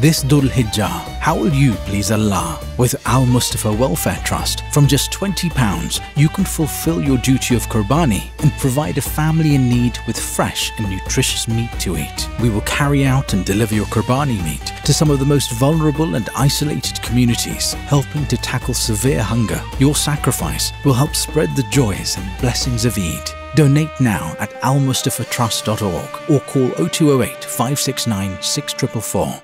this Dhul Hijjah. How will you please Allah? With Al-Mustafa Welfare Trust, from just £20, you can fulfill your duty of Qurbani and provide a family in need with fresh and nutritious meat to eat. We will carry out and deliver your Qurbani meat to some of the most vulnerable and isolated communities, helping to tackle severe hunger. Your sacrifice will help spread the joys and blessings of Eid. Donate now at almustafatrust.org or call 0208 569 6444.